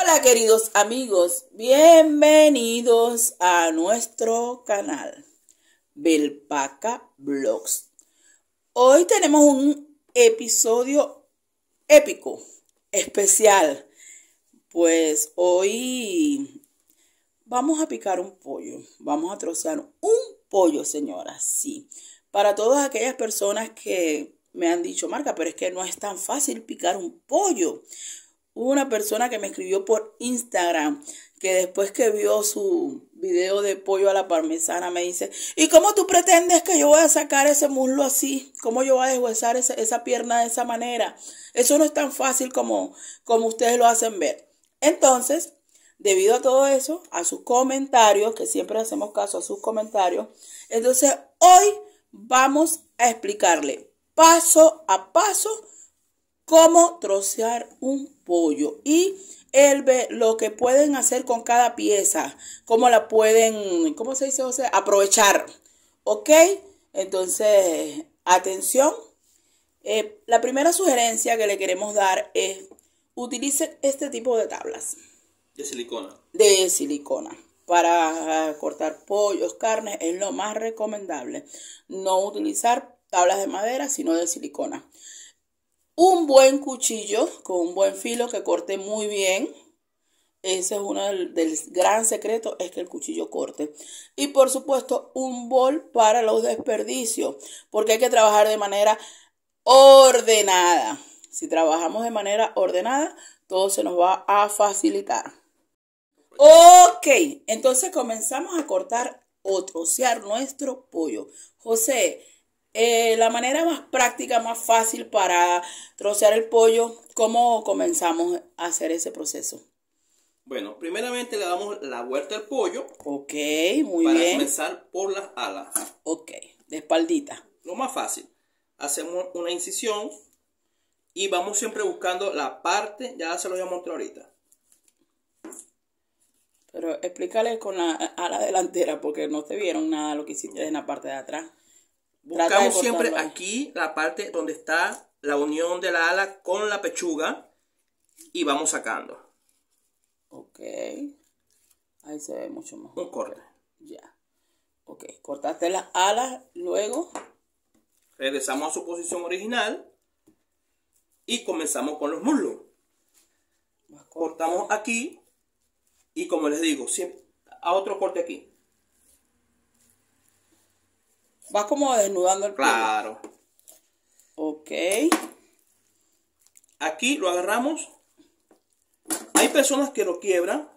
Hola queridos amigos, bienvenidos a nuestro canal Belpaca Vlogs. Hoy tenemos un episodio épico, especial, pues hoy vamos a picar un pollo, vamos a trocear un pollo, señoras, sí. Para todas aquellas personas que me han dicho, Marca, pero es que no es tan fácil picar un pollo. Hubo una persona que me escribió por Instagram que después que vio su video de pollo a la parmesana me dice, ¿y cómo tú pretendes que yo voy a sacar ese muslo así? ¿Cómo yo voy a deshuesar esa pierna de esa manera? Eso no es tan fácil como ustedes lo hacen ver. Entonces, debido a todo eso, a sus comentarios, que siempre hacemos caso a sus comentarios, entonces hoy vamos a explicarle paso a paso cómo trocear un pollo y lo que pueden hacer con cada pieza, cómo la pueden, ¿cómo se dice? O sea, aprovechar, ¿ok? Entonces, atención, la primera sugerencia que le queremos dar es, utilicen este tipo de tablas. De silicona. De silicona. Para cortar pollos, carnes, es lo más recomendable. No utilizar tablas de madera, sino de silicona. Un buen cuchillo con un buen filo que corte muy bien. Ese es uno del gran secreto, es que el cuchillo corte. Y por supuesto un bol para los desperdicios, porque hay que trabajar de manera ordenada. Si trabajamos de manera ordenada, todo se nos va a facilitar. Ok, entonces comenzamos a cortar o trocear nuestro pollo. José, la manera más práctica, más fácil para trocear el pollo, ¿cómo comenzamos a hacer ese proceso? Bueno, primeramente le damos la vuelta al pollo. Ok, muy bien. Para comenzar por las alas. Ok, de espaldita. Lo más fácil. Hacemos una incisión y vamos siempre buscando la parte, ya se lo voy a mostrar ahorita. Pero explícale con la ala delantera porque no te vieron nada lo que hiciste en la parte de atrás. Buscamos siempre aquí la parte donde está la unión de la ala con la pechuga y vamos sacando. Ok. Ahí se ve mucho mejor. Un corte. Ya. Ok. Cortaste las alas, luego regresamos a su posición original y comenzamos con los muslos. Cortamos aquí y como les digo, siempre a otro corte aquí. Vas como desnudando el pollo. Claro. Ok. Aquí lo agarramos. Hay personas que lo quiebran.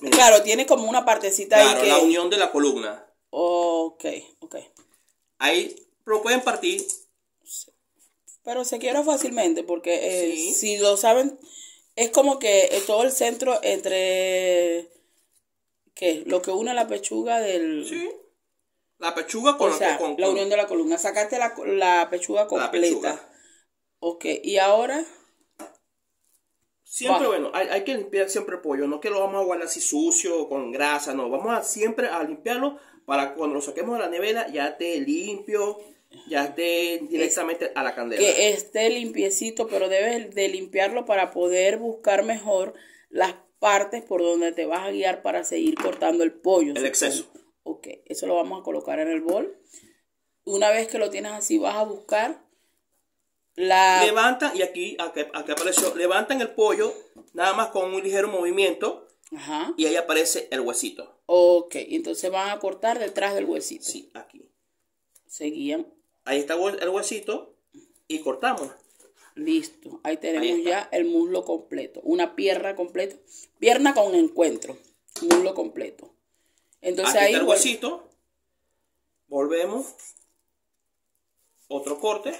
Miren. Claro, tiene como una partecita, claro, ahí que... la unión de la columna. Ok, ok. Ahí lo pueden partir. Pero se quiebra fácilmente porque sí. Si lo saben, es como que todo el centro entre... ¿Qué? Lo que une la pechuga del... Sí. La pechuga con, o sea, con la unión de la columna. Sacaste la pechuga completa. La pechuga. Ok, y ahora. Siempre, bueno, hay que limpiar siempre el pollo. No que lo vamos a guardar así sucio, con grasa, no. Vamos a siempre a limpiarlo para cuando lo saquemos de la nevera ya esté limpio, ya esté directamente a la candela. Que esté limpiecito, pero debes de limpiarlo para poder buscar mejor las partes por donde te vas a guiar para seguir cortando el pollo. El exceso. Ok, eso lo vamos a colocar en el bol. Una vez que lo tienes así, vas a buscar la... Levanta, y aquí apareció, levantan el pollo, nada más con un ligero movimiento. Ajá. Y ahí aparece el huesito. Ok, entonces van a cortar detrás del huesito. Sí, aquí. Seguían. Ahí está el huesito y cortamos. Listo, ahí tenemos ya el muslo completo, una pierna completa, pierna con encuentro, muslo completo. Entonces aquí ahí está el huesito, volvemos, otro corte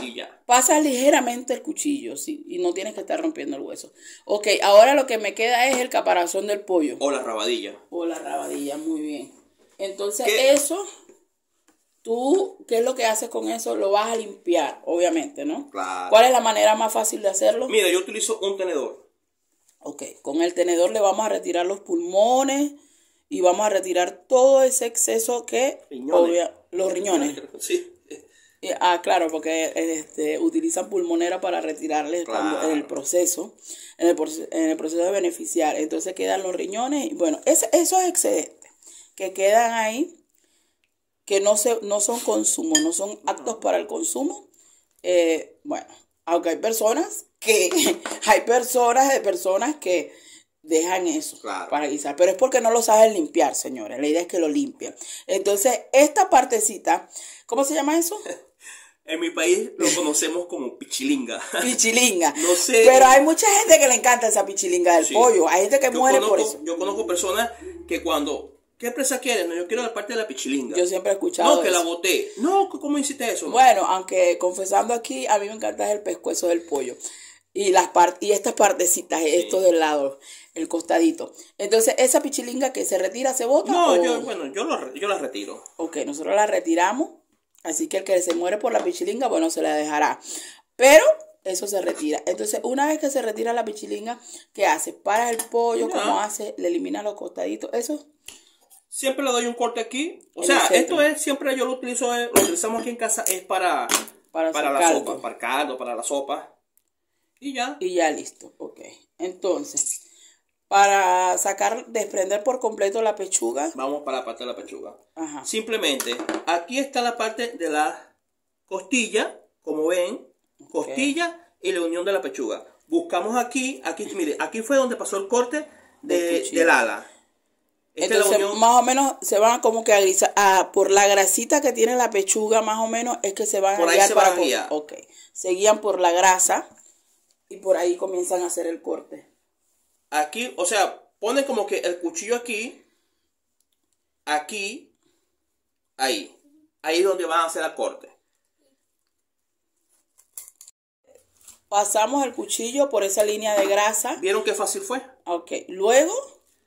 y ya. Pasa ligeramente el cuchillo, ¿sí? Y no tienes que estar rompiendo el hueso. Ok, ahora lo que me queda es el caparazón del pollo. O la rabadilla. O la rabadilla, muy bien. Entonces eso, tú, ¿qué es lo que haces con eso? Lo vas a limpiar, obviamente, ¿no? Claro. ¿Cuál es la manera más fácil de hacerlo? Mira, yo utilizo un tenedor. Ok, con el tenedor le vamos a retirar los pulmones. Y vamos a retirar todo ese exceso que... Riñones. Los riñones. Sí. Claro, porque utilizan pulmonera para retirarles claro. en el proceso de beneficiar. Entonces quedan los riñones y bueno, esos excedentes que quedan ahí, que no son consumo, no son aptos para el consumo. Bueno, aunque hay personas de personas que dejan eso claro. para guisar, pero es porque no lo saben limpiar, señores. La idea es que lo limpien. Entonces, esta partecita, ¿cómo se llama eso? En mi país lo conocemos como pichilinga. Pichilinga. No sé. Pero hay mucha gente que le encanta esa pichilinga del sí. pollo. Hay gente que muere por eso. Yo conozco personas que cuando... ¿Qué presa quieres? No, yo quiero la parte de la pichilinga. Yo siempre he escuchado no, que eso. La boté. No, ¿cómo hiciste eso? Man? Bueno, aunque confesando aquí, a mí me encanta el pescuezo del pollo. Y estas partecitas, sí. esto del lado, el costadito. Entonces, ¿esa pichilinga que se retira, se bota? No, o... yo la retiro. Ok, nosotros la retiramos. Así que el que se muere por la pichilinga, bueno, se la dejará. Pero... eso se retira. Entonces, una vez que se retira la pichilinga, ¿qué hace? Para el pollo, ¿cómo hace? Le elimina los costaditos. ¿Eso? Siempre le doy un corte aquí. O sea, esto es, siempre yo lo utilizamos aquí en casa, es para la sopa, para el caldo, para la sopa. Y ya. Y ya listo. Ok. Entonces, para desprender por completo la pechuga. Vamos para la parte de la pechuga. Ajá. Simplemente, aquí está la parte de la costilla, como ven. Costilla okay. y la unión de la pechuga. Buscamos aquí, mire, aquí fue donde pasó el corte del ala. Entonces, más o menos se van como que a grisar, por la grasita que tiene la pechuga, más o menos es que se van por a guiar. Por ahí okay. se guían por la grasa y por ahí comienzan a hacer el corte. Aquí, o sea, pone como que el cuchillo aquí, ahí. Ahí es donde van a hacer el corte. Pasamos el cuchillo por esa línea de grasa. ¿Vieron qué fácil fue? Ok. Luego,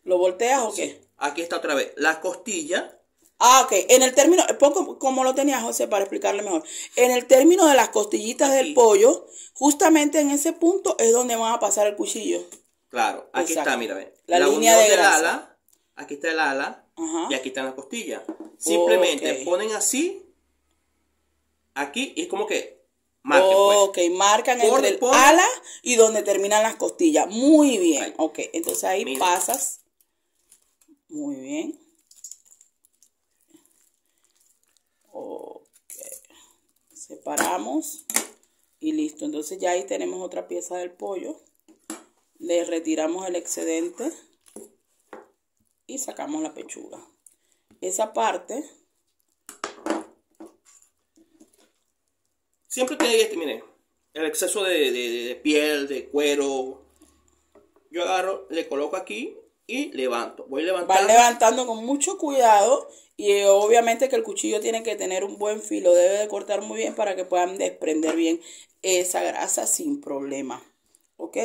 ¿lo volteas o qué? Aquí está otra vez. La costilla. Ah, ok. En el término, poco como lo tenía José para explicarle mejor. En el término de las costillitas del pollo, justamente en ese punto es donde van a pasar el cuchillo. Claro. Aquí Exacto. está, mira, ven. La línea de grasa. Ala, aquí está el ala. Ajá. Y aquí están las costillas. Simplemente okay. ponen así. Aquí y es como que... marquen, pues. Ok, marcan entre el ala y donde terminan las costillas. Muy bien. Ahí. Ok, entonces ahí Mira. Pasas. Muy bien. Ok. Separamos. Y listo. Entonces ya ahí tenemos otra pieza del pollo. Le retiramos el excedente. Y sacamos la pechuga. Esa parte... siempre tiene miren, el exceso de piel, de cuero. Yo agarro, le coloco aquí y levanto. Voy levantando. Van levantando con mucho cuidado y obviamente que el cuchillo tiene que tener un buen filo. Debe de cortar muy bien para que puedan desprender bien esa grasa sin problema. ¿Ok?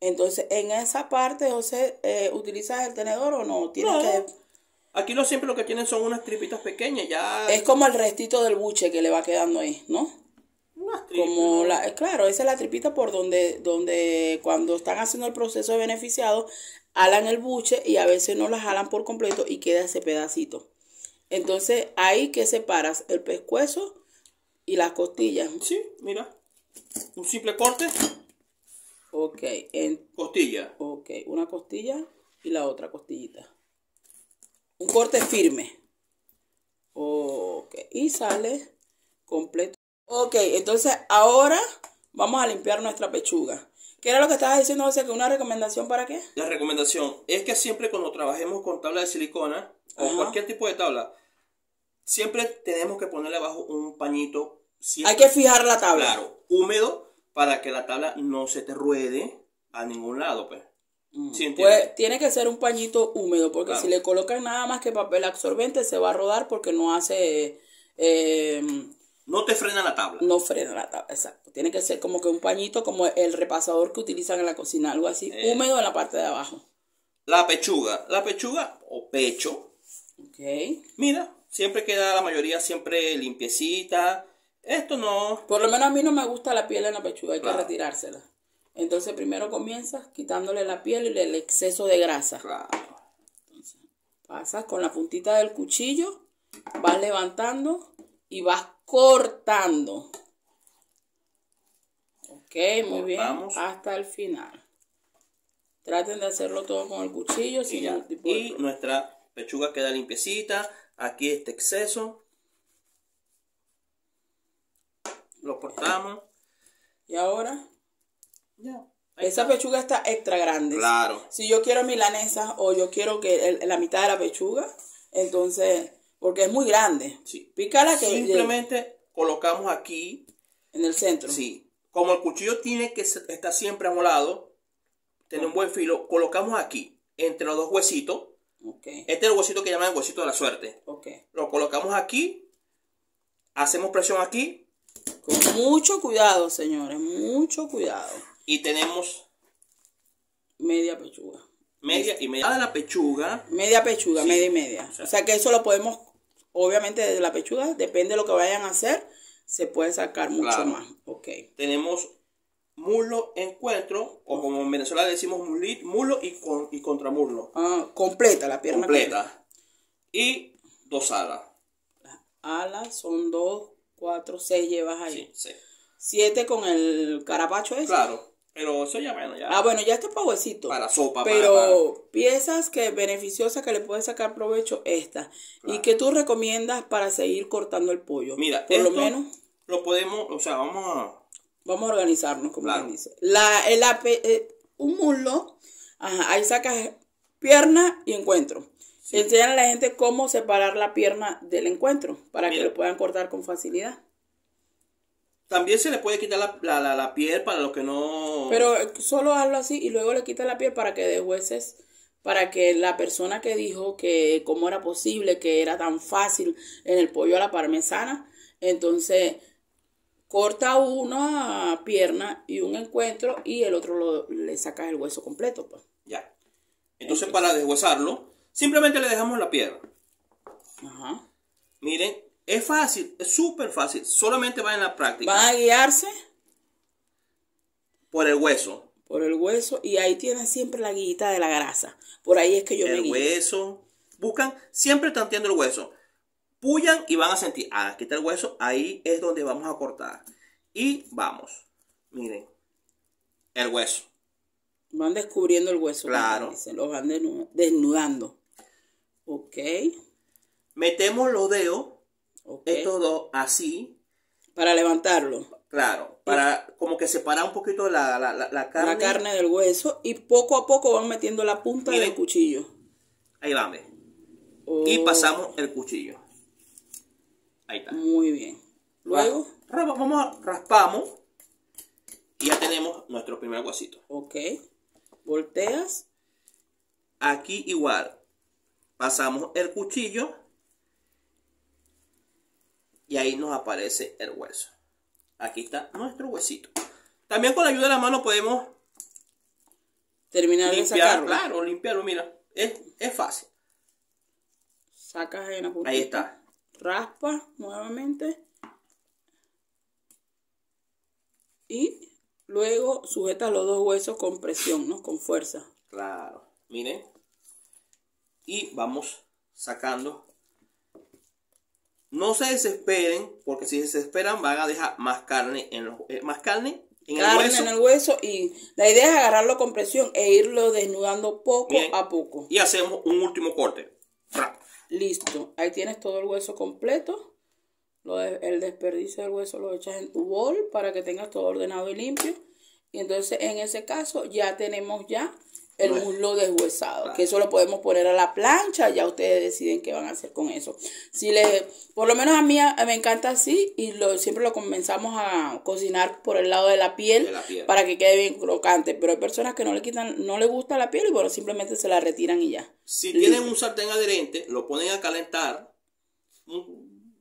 Entonces, en esa parte, José, ¿utilizas el tenedor o no? Tienes no. que... Aquí siempre lo que tienen son unas tripitas pequeñas. Ya... es como el restito del buche que le va quedando ahí, ¿no? Como la, claro, esa es la tripita por donde cuando están haciendo el proceso de beneficiado, jalan el buche y a veces no la jalan por completo y queda ese pedacito. Entonces, ahí que separas el pescuezo y las costillas. Sí, mira, un simple corte. Ok. Costilla. Ok, una costilla y la otra costillita. Un corte firme. Ok, y sale completo. Ok, entonces ahora vamos a limpiar nuestra pechuga. ¿Qué era lo que estabas diciendo, José? ¿Que una recomendación para qué? La recomendación es que siempre cuando trabajemos con tabla de silicona Ajá. o cualquier tipo de tabla, siempre tenemos que ponerle abajo un pañito. Siempre, hay que fijar la tabla. Claro, húmedo para que la tabla no se te ruede a ningún lado, pues. ¿Sí pues tiene que ser un pañito húmedo porque claro. si le colocan nada más que papel absorbente se va a rodar porque no hace... no te frena la tabla. No frena la tabla, exacto. Tiene que ser como que un pañito, como el repasador que utilizan en la cocina, algo así, húmedo en la parte de abajo. La pechuga o pecho. Ok. Mira, siempre queda la mayoría siempre limpiecita. Esto no. Por lo menos a mí no me gusta la piel en la pechuga, hay claro. que retirársela. Entonces primero comienzas quitándole la piel y el exceso de grasa. Claro. Entonces, pasas con la puntita del cuchillo, vas levantando y vas cortando. Ok, muy bien, hasta el final. Traten de hacerlo todo con el cuchillo. Y nuestra pechuga queda limpiecita. Aquí este exceso lo cortamos. Y ahora, ya. Esa pechuga está extra grande. Claro. Si yo quiero milanesas o yo quiero que la mitad de la pechuga, entonces, porque es muy grande. Sí. Pícala que simplemente colocamos aquí. En el centro. Sí. Como el cuchillo tiene que estar siempre amolado, tiene un buen filo, colocamos aquí, entre los dos huesitos. Okay. Este es el huesito que llaman el huesito de la suerte. Okay. Lo colocamos aquí, hacemos presión aquí. Con mucho cuidado, señores, mucho cuidado. Y tenemos media pechuga. Media y media de la pechuga. Media pechuga, sí. Media y media. O sea que eso lo podemos, obviamente desde la pechuga, depende de lo que vayan a hacer, se puede sacar mucho más. Okay. Tenemos muslo encuentro, o como en Venezuela le decimos muslo y contramuslo. Ah, completa la pierna. Completa. Y dos alas. Las alas son 2, 4, 6 llevas ahí. Sí, 7 con el carapacho ese. Claro, pero eso ya bueno. Ya. Ah, bueno, ya está para huesito. Para sopa. Pero piezas que beneficiosas que le puedes sacar provecho estas. Claro. ¿Y que tú recomiendas para seguir cortando el pollo? Mira, por lo menos lo podemos, o sea, vamos a organizarnos, como bien dice. Un muslo, ahí sacas pierna y encuentro. Sí. Enseñan a la gente cómo separar la pierna del encuentro para que lo puedan cortar con facilidad. También se le puede quitar la piel para los que no... Pero solo hazlo así y luego le quitas la piel para que deshueses, para que la persona que dijo que cómo era posible, que era tan fácil en el pollo a la parmesana, entonces corta una pierna y un encuentro y el otro le sacas el hueso completo. Pues. Ya. Entonces para deshuesarlo... Simplemente le dejamos la pierna. Ajá. Miren, es fácil, es súper fácil. Solamente va en la práctica. Van a guiarse por el hueso. Por el hueso. Y ahí tienen siempre la guillita de la grasa. Por ahí es que yo me guío. El hueso. Buscan, siempre tanteando el hueso. Pullan y van a sentir. Ah, aquí está el hueso. Ahí es donde vamos a cortar. Y vamos. Miren. El hueso. Van descubriendo el hueso. Claro. Se los van desnudando. Ok. Metemos los dedos, estos dos, así. Para levantarlo. Claro, para como que separar un poquito la carne. La carne del hueso y poco a poco van metiendo la punta del cuchillo. Ahí van, ¿ves? Y pasamos el cuchillo. Ahí está. Muy bien. Luego, raspamos y ya tenemos nuestro primer huesito. Ok. Volteas. Aquí igual. Pasamos el cuchillo y ahí nos aparece el hueso. Aquí está nuestro huesito. También con la ayuda de la mano podemos terminar de sacarlo. Claro, limpiarlo, mira. Es fácil. Sacas en la puntita. Ahí está. Raspa nuevamente. Y luego sujetas los dos huesos con presión, ¿no? Con fuerza. Claro. Miren. Y vamos sacando. No se desesperen, porque si se desesperan van a dejar más carne en el hueso. Y la idea es agarrarlo con presión e irlo desnudando poco a poco. Y hacemos un último corte. Listo. Ahí tienes todo el hueso completo. El desperdicio del hueso lo echas en tu bol para que tengas todo ordenado y limpio. Y entonces en ese caso ya tenemos el muslo deshuesado, que eso lo podemos poner a la plancha, ya ustedes deciden qué van a hacer con eso. Por lo menos a mí me encanta así y siempre lo comenzamos a cocinar por el lado de la piel, para que quede bien crocante, pero hay personas que no le gusta la piel y bueno, simplemente se la retiran y ya. Si tienen un sartén adherente, lo ponen a calentar, un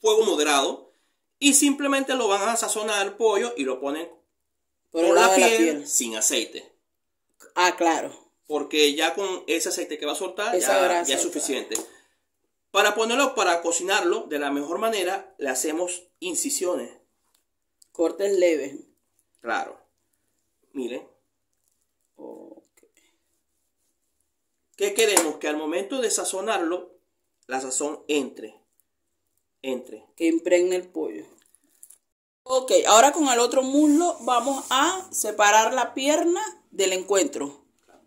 fuego moderado y simplemente lo van a sazonar al pollo y lo ponen por la piel sin aceite. Ah, claro. Porque ya con ese aceite que va a soltar ya es suficiente. Para ponerlo, para cocinarlo de la mejor manera, le hacemos incisiones. Cortes leves. Claro. Miren. Okay. ¿Qué queremos? Que al momento de sazonarlo, la sazón entre. entre. Que impregne el pollo. Ok, ahora con el otro muslo vamos a separar la pierna del encuentro.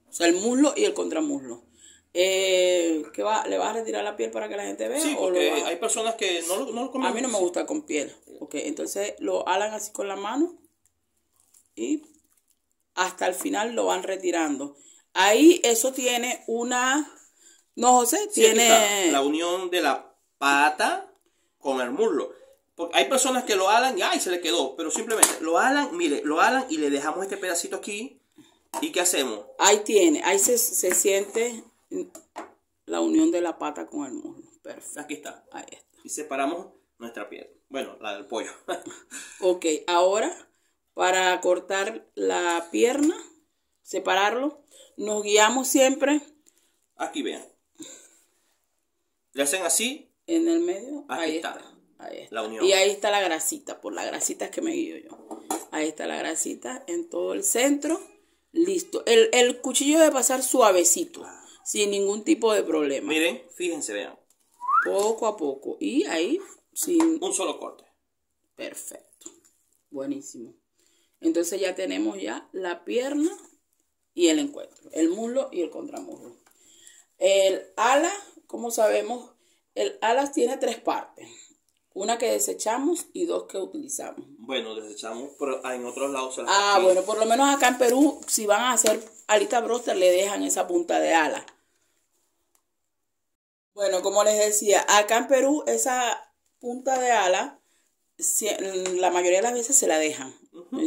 O sea, el muslo y el contramuslo. ¿Le vas a retirar la piel para que la gente vea? Sí, porque hay personas que no lo comen. A mí no me gusta con piel. Ok, entonces lo alan así con la mano y hasta el final lo van retirando. Ahí eso tiene una... No, José, sí, tiene... La unión de la pata con el muslo. Porque hay personas que lo alan y ¡ay! Se le quedó. Pero simplemente lo alan, mire, lo alan y le dejamos este pedacito aquí. ¿Y qué hacemos? Ahí tiene, ahí se siente la unión de la pata con el muslo. Perfecto. Aquí está. Ahí está. Y separamos nuestra piel. Bueno, la del pollo. Ok, ahora para cortar la pierna, separarlo, nos guiamos siempre. Aquí vean. Le hacen así. En el medio. Ahí está. Ahí está. La unión. Y ahí está la grasita. Por la grasita es que me guío yo. Ahí está la grasita en todo el centro. Listo. El cuchillo debe pasar suavecito. Sin ningún tipo de problema. Miren, fíjense, vean. Poco a poco. Y ahí, sin... Un solo corte. Perfecto. Buenísimo. Entonces ya tenemos ya la pierna y el encuentro. El muslo y el contramuslo. El ala, como sabemos, el ala tiene tres partes. Una que desechamos y dos que utilizamos. Bueno, desechamos, pero en otros lados se las cambian. Bueno, por lo menos acá en Perú, si van a hacer alita broster, le dejan esa punta de ala. Bueno, como les decía, acá en Perú, esa punta de ala, la mayoría de las veces se la dejan.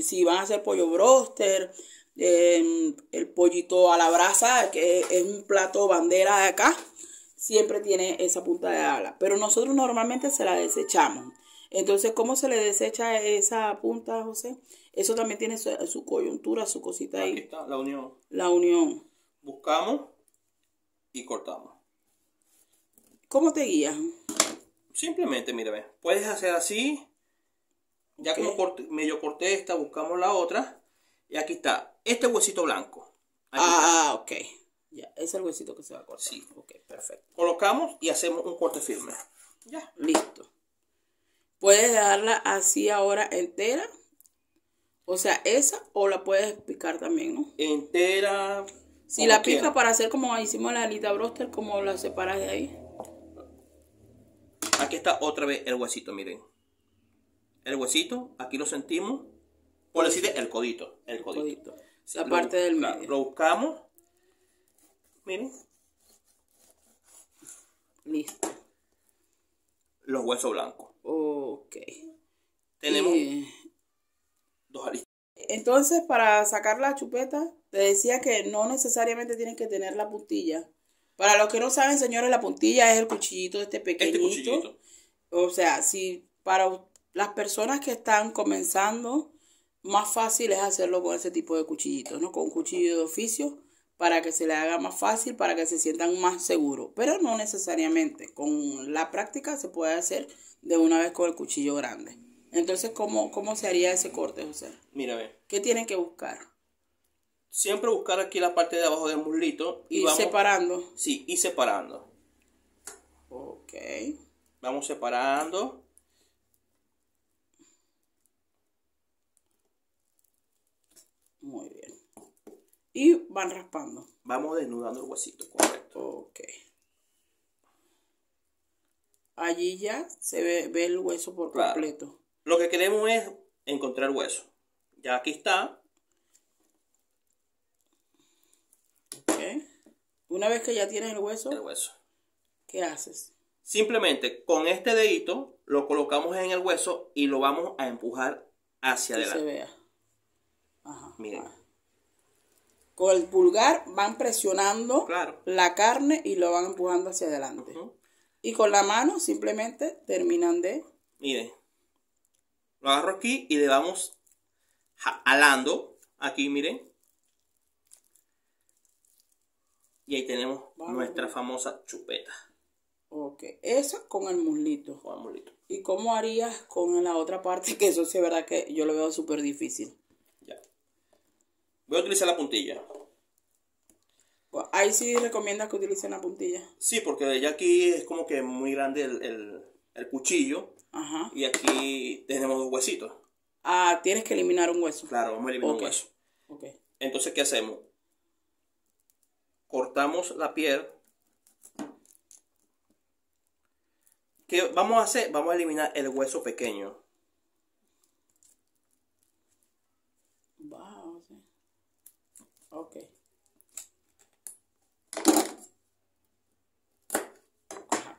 Si van a hacer pollo broster, el pollito a la brasa, que es un plato bandera de acá, siempre tiene esa punta de ala, pero nosotros normalmente se la desechamos. Entonces, ¿cómo se le desecha esa punta, José? Eso también tiene su coyuntura, su cosita ahí. Aquí está, la unión. La unión. Buscamos y cortamos. ¿Cómo te guías? Simplemente, mira, ve, puedes hacer así, ya okay. Como medio corté esta, buscamos la otra, y aquí está, este huesito blanco. Aquí está. Ok. Ya, ese es el huesito que se va a cortar. Sí, ok, perfecto. Colocamos y hacemos un corte firme. Ya, listo. Puedes dejarla así ahora entera. O sea, esa, o la puedes picar también, ¿no? Entera. Si la pica para hacer como hicimos la alita broster, ¿cómo la separas de ahí? Aquí está otra vez el huesito, miren. El huesito, aquí lo sentimos. Por decir el codito. El codito. La parte del medio. Lo buscamos. Miren. Listo. Los huesos blancos. Ok. Tenemos dos alitas. Entonces, para sacar la chupeta, te decía que no necesariamente tienen que tener la puntilla. Para los que no saben, señores, la puntilla es el cuchillito de este pequeñito. Este cuchillito. O sea, si para las personas que están comenzando, más fácil es hacerlo con ese tipo de cuchillitos, ¿no? Con un cuchillo de oficio, para que se le haga más fácil, para que se sientan más seguros. Pero no necesariamente. Con la práctica se puede hacer de una vez con el cuchillo grande. Entonces, ¿cómo se haría ese corte, José? Mira, a ver. ¿Qué tienen que buscar? Siempre buscar aquí la parte de abajo del muslito. Y vamos separando. Sí, y separando. Ok. Vamos separando. Muy bien. Y van raspando. Vamos desnudando el huesito, correcto. Ok. Allí ya se ve el hueso por completo. Claro. Lo que queremos es encontrar hueso. Ya aquí está. Ok. Una vez que ya tienes el hueso. El hueso. ¿Qué haces? Simplemente con este dedito lo colocamos en el hueso y lo vamos a empujar hacia adelante. Que se vea. Ajá. Miren. Ah. Con el pulgar van presionando la carne y lo van empujando hacia adelante. Y con la mano simplemente terminan de... Miren, lo agarro aquí y le vamos jalando. Aquí, miren. Y ahí tenemos nuestra famosa chupeta. Ok, esa con el muslito. Con el muslito. ¿Y cómo harías con la otra parte? Que eso sí es verdad que yo lo veo súper difícil. Voy a utilizar la puntilla. Ahí sí recomiendas que utilicen la puntilla. Sí, porque ya aquí es como que muy grande el cuchillo. Ajá. Y aquí tenemos dos huesitos. Ah, tienes que eliminar un hueso. Claro, vamos a eliminar un hueso. Okay. Entonces, ¿qué hacemos? Cortamos la piel. ¿Qué vamos a hacer? Vamos a eliminar el hueso pequeño. Wow. Ok.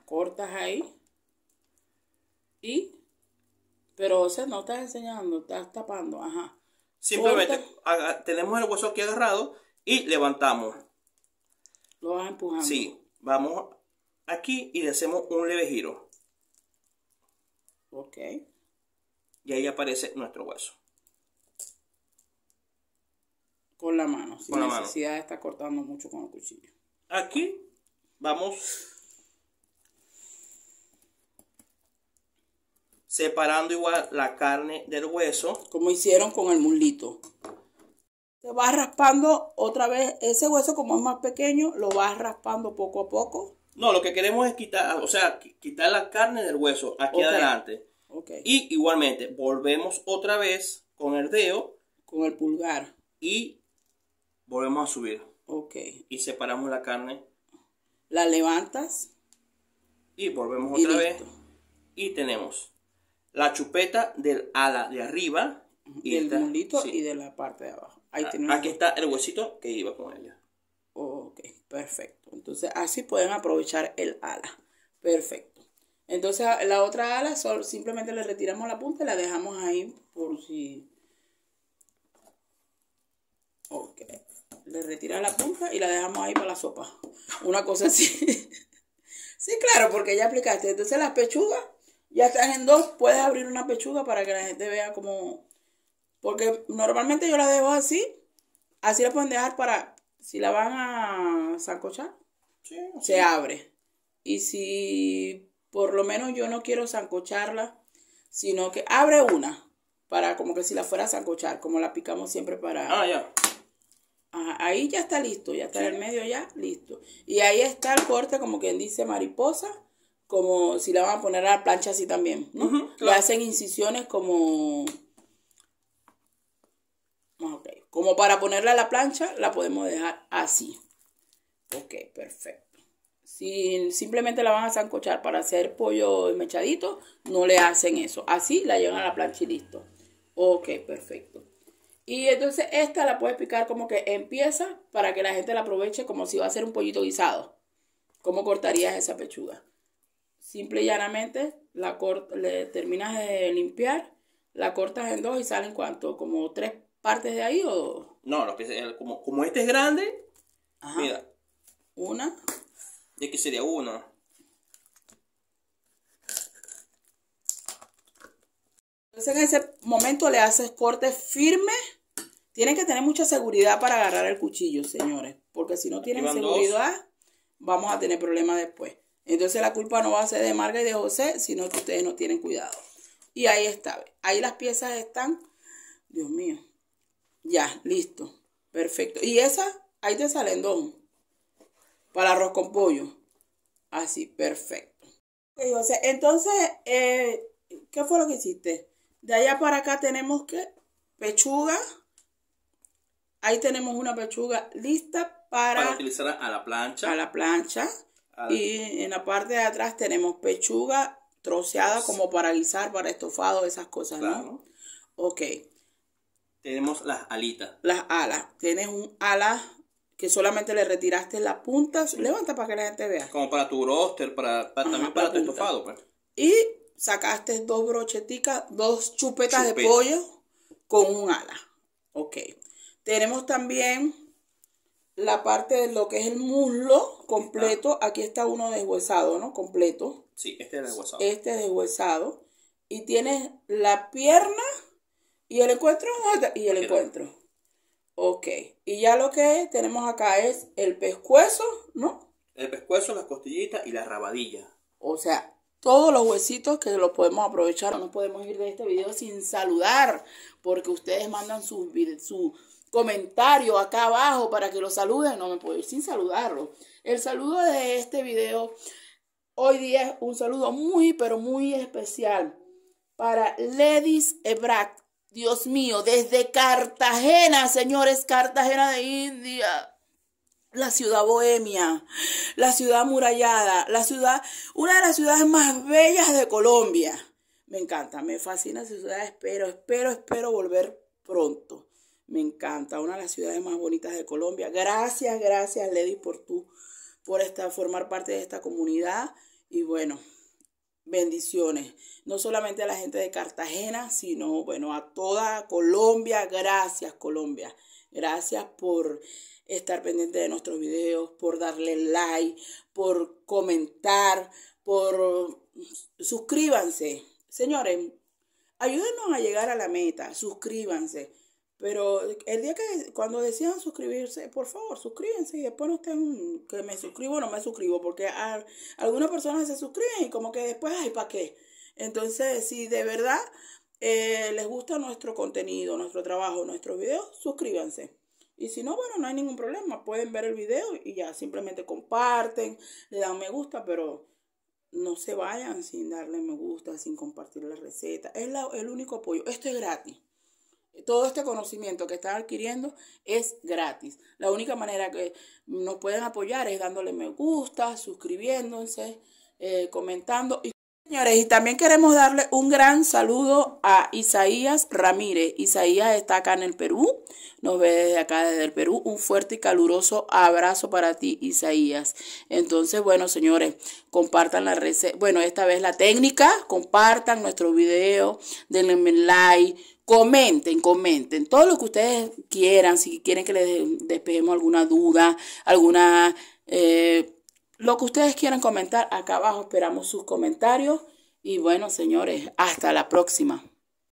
Cortas ahí. Y... pero, o sea, no estás enseñando, estás tapando, ajá. Simplemente tenemos el hueso aquí agarrado y levantamos. Lo vas empujando. Sí, vamos aquí y le hacemos un leve giro. Ok. Y ahí aparece nuestro hueso. Con la mano, sin necesidad de estar cortando mucho con el cuchillo. Aquí vamos... separando igual la carne del hueso. Como hicieron con el muslito. Te vas raspando otra vez ese hueso, como es más pequeño, lo vas raspando poco a poco. No, lo que queremos es quitar, o sea, quitar la carne del hueso aquí adelante. Okay. Y igualmente, volvemos otra vez con el dedo. Con el pulgar. Y volvemos a subir. Ok. Y separamos la carne. La levantas. Y volvemos otra vez. Y tenemos... la chupeta del ala de arriba. Y del muslito y de la parte de abajo. Ahí tenemos aquí está el huesito que iba con ella. Ok, perfecto. Entonces así pueden aprovechar el ala. Perfecto. Entonces la otra ala simplemente le retiramos la punta y la dejamos ahí por si... ok. Le retiras la punta y la dejamos ahí para la sopa. Una cosa así. Sí, claro, porque ya aplicaste. Entonces las pechugas... ya estás en dos, puedes abrir una pechuga para que la gente vea cómo... porque normalmente yo la dejo así. Así la pueden dejar para... si la van a sancochar, sí, se abre. Y si por lo menos yo no quiero sancocharla, sino que abre una. Para como que si la fuera a sancochar, como la picamos siempre para... ah, ya. Ajá, ahí ya está listo, ya está en el medio ya, listo. Y ahí está el corte, como quien dice, mariposa. Como si la van a poner a la plancha así también, ¿no? Claro. Le hacen incisiones como... okay. Como para ponerla a la plancha, la podemos dejar así. Ok, perfecto. Si simplemente la van a sancochar para hacer pollo desmechadito, no le hacen eso. Así la llevan a la plancha y listo. Ok, perfecto. Y entonces esta la puedes picar como que en piezas para que la gente la aproveche como si va a hacer un pollito guisado. ¿Cómo cortarías esa pechuga? Simple y llanamente, le terminas de limpiar, la cortas en dos y salen ¿cuánto? ¿Como tres partes de ahí o...? No, lo que sea, como este es grande, ajá. Mira. Una. Y aquí sería una. Entonces en ese momento le haces cortes firmes. Tienen que tener mucha seguridad para agarrar el cuchillo, señores. Porque si no tienen seguridad, vamos a tener problemas después. Entonces la culpa no va a ser de Marga y de José, sino que ustedes no tienen cuidado. Y ahí está. Ahí las piezas están. Dios mío. Ya, listo. Perfecto. Y esas, ahí te salen dos. Para arroz con pollo. Así, perfecto. Ok, José. Entonces, ¿qué fue lo que hiciste? De allá para acá tenemos que pechuga. Ahí tenemos una pechuga lista para utilizar a la plancha. A la plancha. Y en la parte de atrás tenemos pechuga troceada como para guisar, para estofado, esas cosas, claro. ¿No? Ok. Tenemos las alitas. Las alas. Tienes un ala que solamente le retiraste las puntas. Levanta para que la gente vea. Como para tu roster, para ajá, también para tu estofado. Pues. Y sacaste dos brocheticas, dos chupetas de pollo con un ala. Ok. Tenemos también... la parte de lo que es el muslo completo, aquí está uno deshuesado, ¿no? Completo. Sí, este es deshuesado. Este es deshuesado. Y tienes la pierna y el encuentro. Y el encuentro. Ok. Y ya lo que tenemos acá es el pescuezo, ¿no? El pescuezo, las costillitas y la rabadilla. O sea, todos los huesitos que los podemos aprovechar. No podemos ir de este video sin saludar, porque ustedes mandan su comentario acá abajo para que los saluden. No me puedo ir sin saludarlo. El saludo de este video Hoy día es un saludo muy, pero muy especial para Ledis Ebrak. Dios mío, desde Cartagena, señores, Cartagena de India. La ciudad bohemia, la ciudad amurallada, la ciudad, una de las ciudades más bellas de Colombia. Me encanta, me fascina esa ciudad, espero volver pronto. Me encanta, una de las ciudades más bonitas de Colombia. Gracias, gracias, Ledis, por formar parte de esta comunidad. Y bueno, bendiciones, no solamente a la gente de Cartagena, sino bueno, a toda Colombia. Gracias, Colombia. Gracias por estar pendiente de nuestros videos, por darle like, por comentar, por suscríbanse. Señores, ayúdenos a llegar a la meta, suscríbanse. Pero el día que, cuando decidan suscribirse, por favor, suscríbanse y después no estén que me suscribo o no me suscribo, porque algunas personas se suscriben y como que después, ay, ¿para qué? Entonces, si de verdad les gusta nuestro contenido, nuestro trabajo, nuestros videos, suscríbanse. Y si no, bueno, no hay ningún problema. Pueden ver el video y ya simplemente comparten, le dan me gusta, pero no se vayan sin darle me gusta, sin compartir la receta. Es el único apoyo. Esto es gratis. Todo este conocimiento que están adquiriendo es gratis. La única manera que nos pueden apoyar es dándole me gusta, suscribiéndose, comentando. Y señores, y también queremos darle un gran saludo a Isaías Ramírez. Isaías está acá en el Perú, nos ve desde acá, desde el Perú. Un fuerte y caluroso abrazo para ti, Isaías. Entonces, bueno, señores, compartan la receta, bueno, esta vez la técnica, compartan nuestro video, denle like, comenten, todo lo que ustedes quieran, si quieren que les despejemos alguna duda, alguna... lo que ustedes quieran comentar, acá abajo esperamos sus comentarios. Y bueno, señores, hasta la próxima.